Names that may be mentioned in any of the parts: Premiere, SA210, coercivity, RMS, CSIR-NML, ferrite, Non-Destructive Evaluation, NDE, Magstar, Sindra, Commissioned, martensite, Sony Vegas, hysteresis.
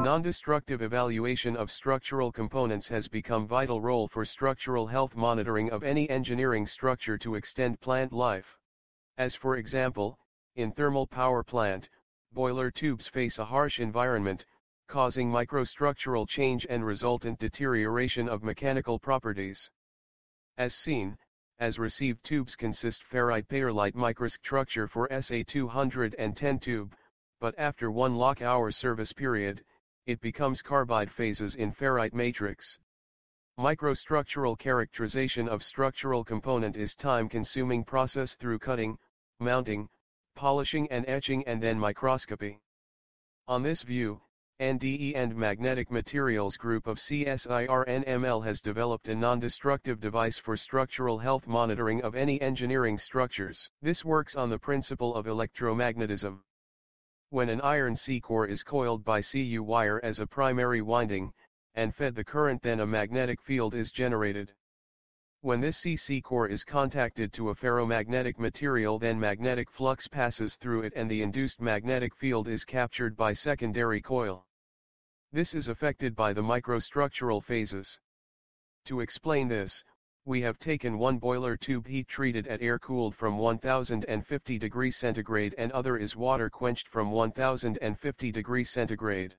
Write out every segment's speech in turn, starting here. Non-destructive evaluation of structural components has become a vital role for structural health monitoring of any engineering structure to extend plant life. As for example, in thermal power plant, boiler tubes face a harsh environment, causing microstructural change and resultant deterioration of mechanical properties. As seen, as received tubes consist ferrite pyrrolite microstructure for SA210 tube, but after 1 lock-hour service period, it becomes carbide phases in ferrite matrix. Microstructural characterization of structural component is time-consuming process through cutting, mounting, polishing and etching and then microscopy. On this view, NDE and Magnetic Materials Group of CSIR-NML has developed a non-destructive device for structural health monitoring of any engineering structures. This works on the principle of electromagnetism. When an iron C-core is coiled by CU wire as a primary winding, and fed the current, then a magnetic field is generated. When this C-core is contacted to a ferromagnetic material, then magnetic flux passes through it and the induced magnetic field is captured by secondary coil. This is affected by the microstructural phases. To explain this, we have taken one boiler tube heat treated at air cooled from 1050 degrees centigrade and other is water quenched from 1050 degrees centigrade.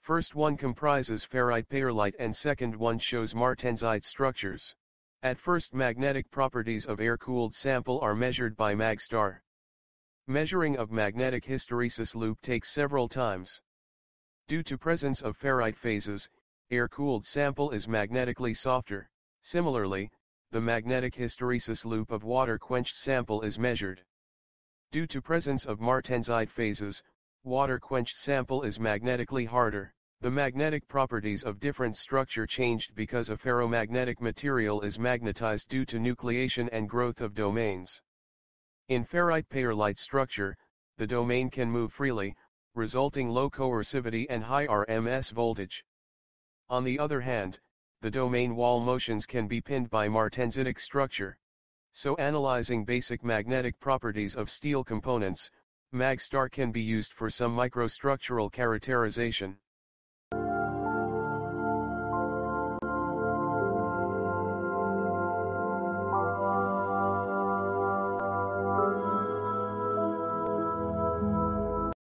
First one comprises ferrite pyrrolite and second one shows martensite structures. At first, magnetic properties of air-cooled sample are measured by Magstar. Measuring of magnetic hysteresis loop takes several times. Due to presence of ferrite phases, air-cooled sample is magnetically softer. Similarly, the magnetic hysteresis loop of water-quenched sample is measured. Due to presence of martensite phases, water-quenched sample is magnetically harder. The magnetic properties of different structure changed because a ferromagnetic material is magnetized due to nucleation and growth of domains. In ferrite pyrrolite structure, the domain can move freely, resulting low coercivity and high RMS voltage. On the other hand, the domain wall motions can be pinned by martensitic structure. So analyzing basic magnetic properties of steel components, Magstar can be used for some microstructural characterization.